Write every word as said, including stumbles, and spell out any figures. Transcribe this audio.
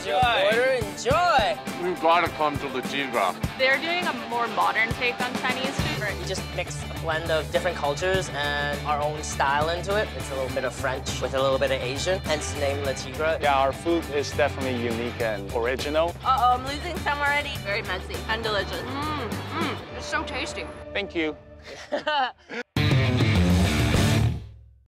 enjoy. Order, enjoy. We've got to come to Le Tigre. They're doing a more modern take on Chinese food. You just mix a blend of different cultures and our own style into it. It's a little bit of French with a little bit of Asian, hence the name Le Tigre. Yeah, our food is definitely unique and original. Uh-oh, I'm losing some already. Very messy and delicious. Mmm, mmm, it's so tasty. Thank you.